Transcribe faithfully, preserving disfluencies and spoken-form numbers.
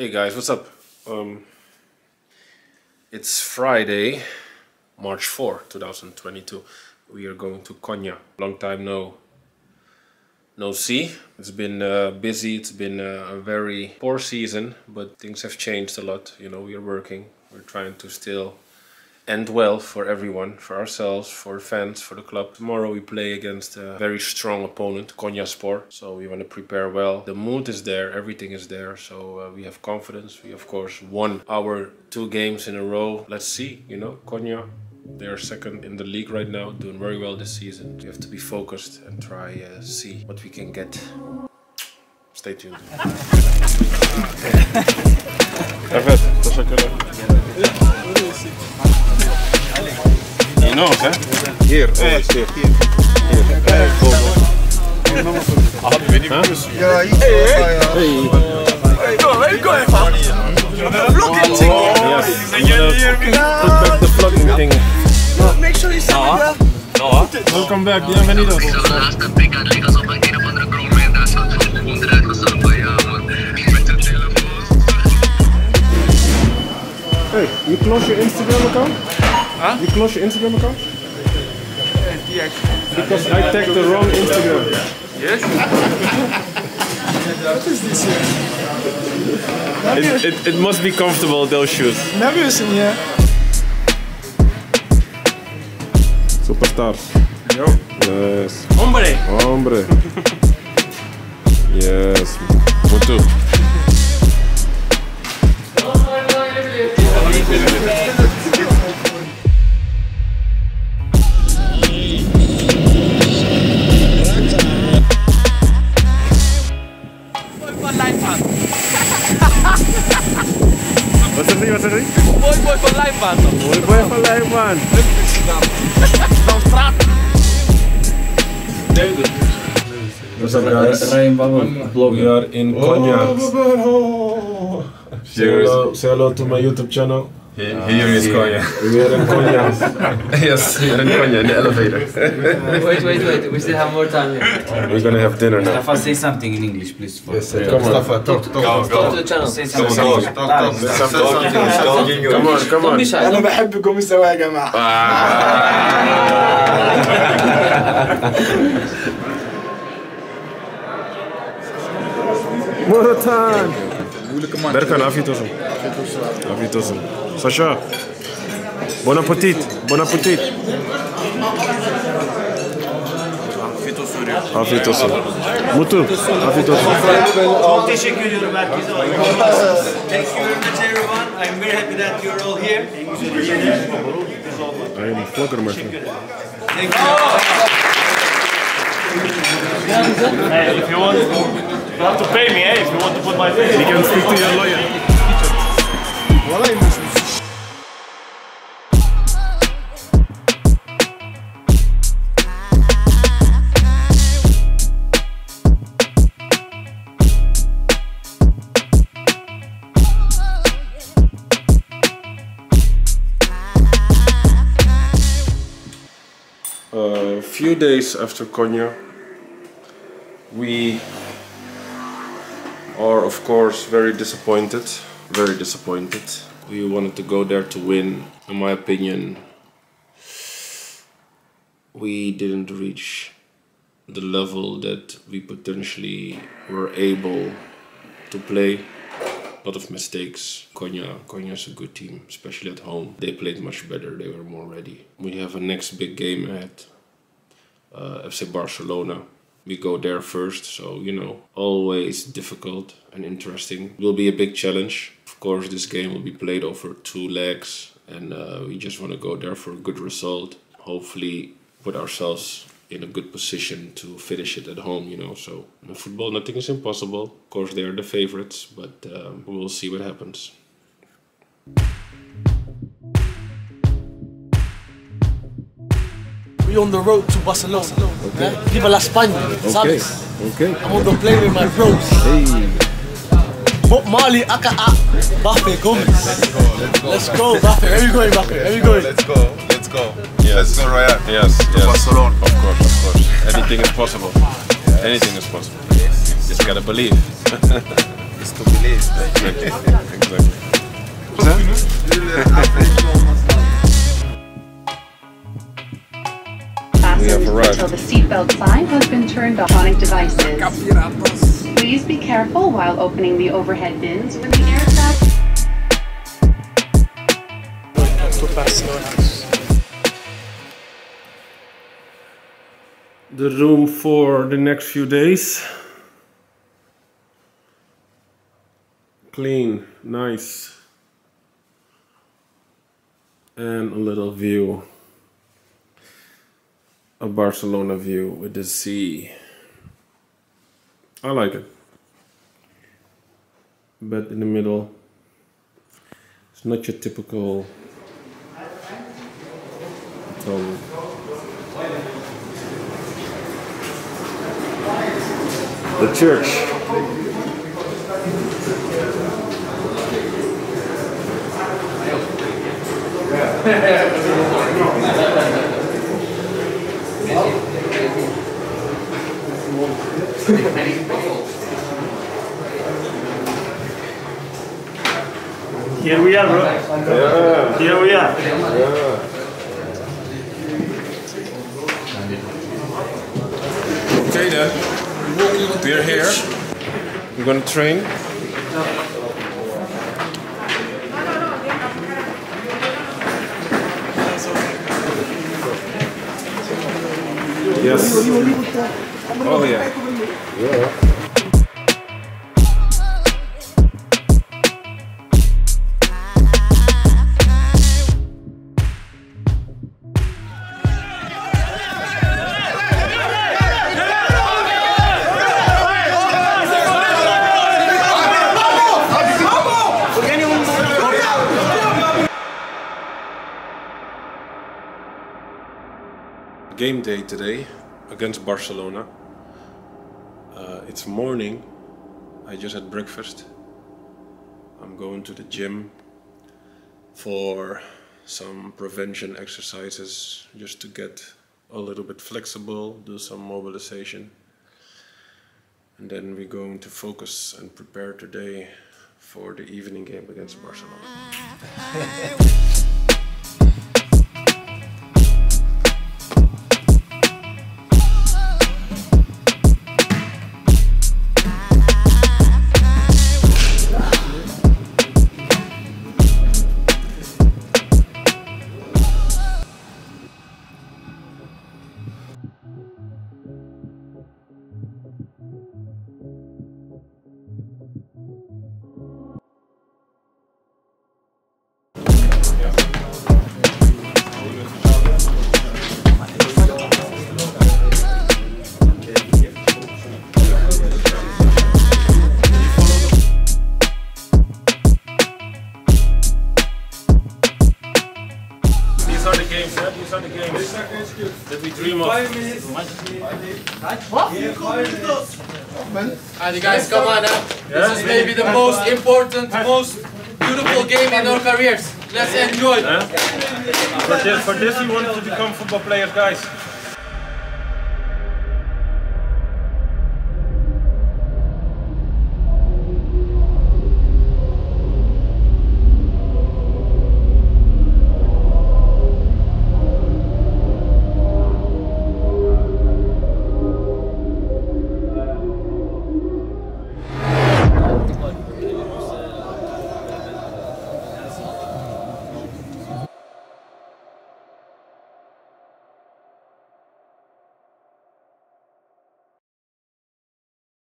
Hey guys, what's up? Um, it's Friday, March fourth, two thousand twenty-two. We are going to Konya. Long time no, no see. It's been uh, busy, it's been uh, a very poor season, but things have changed a lot. You know, we are working, we're trying to still end well for everyone, for ourselves, for fans, for the club. Tomorrow we play against a very strong opponent, Konya Spor, so we want to prepare well. The mood is there, everything is there, so uh, we have confidence. We, of course, won our two games in a row. Let's see, you know, Konya, they're second in the league right now, doing very well this season. We have to be focused and try to uh, see what we can get. Stay tuned. He knows, huh? Here, always here. Here. Hey, go, go. Huh? Hey, hey, go, where you going, fam? Vlogging thing. Yes. Put back the vlogging thing. No, make sure you send it well. No, welcome back, bienvenido. Hey, you close your Instagram account? Huh? You close your Instagram account? Because I tagged the wrong Instagram. Yes? What is this here? It, it, it must be comfortable, those shoes. Nervous in here. Superstar. Yo. Yes. Hombre. Hombre. Yes. What do? What's the thing, what's the thing? Boy, boy for life, man. Boy, boy for life, man. What's up, guys? Ryan Babel. We are in Konya. Say hello, say hello to my YouTube channel. Here, here is Konya. We are in Konya. Yes, we are in Konya, in the elevator. Wait, wait, wait. We still have more time here. We're gonna have dinner now. Mustafa, say something in English, please. Yes, come on. Mustafa, talk, talk, talk. Go to the channel, say something. Talk, talk, talk. Come on, come on. أنا بحبكم السوا يا جماعة. More time. بركان عافية توصل. عافية توصل. Sasha, bon appétit, bon appétit. Afiyet olsun. Mutlu, afiyet olsun. Çok teşekkür ediyorum herkese. Thank you very much everyone. I'm very happy that you're all here. I'm a vlogger, my friend. Thank you. Hey, if you want, you have to pay me, eh? If you want to put my face, you can speak to your lawyer. Vallahi. A few days after Konya, we are of course very disappointed, very disappointed. We wanted to go there to win. In my opinion, we didn't reach the level that we potentially were able to play. A lot of mistakes. Konya, Konya is a good team, especially at home. They played much better, they were more ready. We have a next big game ahead, uh, F C Barcelona. We go there first, so you know, always difficult and interesting. It will be a big challenge. Of course, this game will be played over two legs and uh, we just want to go there for a good result. Hopefully put ourselves in a good position to finish it at home, you know. So in football, nothing is impossible. Of course, they are the favorites, but um, we'll see what happens. We're on the road to Barcelona. Okay. Yeah? Viva la España, okay. Okay. I'm on the plane with my bros. Hey. Bob Marley, aka Mbappe Gomez. Let's go, Mbappe. Where you going, Mbappe? Where you going? Let's go. Go. Yes. Let's go, Ryan. Yes, yes. Barcelona. Of course, of course. Anything is possible. Yes. Anything is possible. Yes. Just gotta believe. is to believe. Exactly. Exactly. We have arrived. Until the seatbelt sign has been turned off. Electronic devices. Please be careful while opening the overhead bins with the air traffic. To Barcelona. The room for the next few days. Clean, nice, and a little view, a Barcelona view with the sea. I like it. Bed in the middle. It's not your typical hotel room. The church. Here we are, bro. Yeah. Here we are. Yeah. Okay then, we're here. We're gonna train. Yes. Oh yeah. Yeah. Game day today. Against Barcelona. Uh, it's morning. I just had breakfast. I'm going to the gym for some prevention exercises just to get a little bit flexible, do some mobilization. And then we're going to focus and prepare today for the evening game against Barcelona. These are the games that we dream of. Five minutes. What? Alright, you guys, come on now. Yeah? This is maybe the most important, most beautiful game in our careers. Let's enjoy. Yeah? For this, for this, we want to become football players, guys.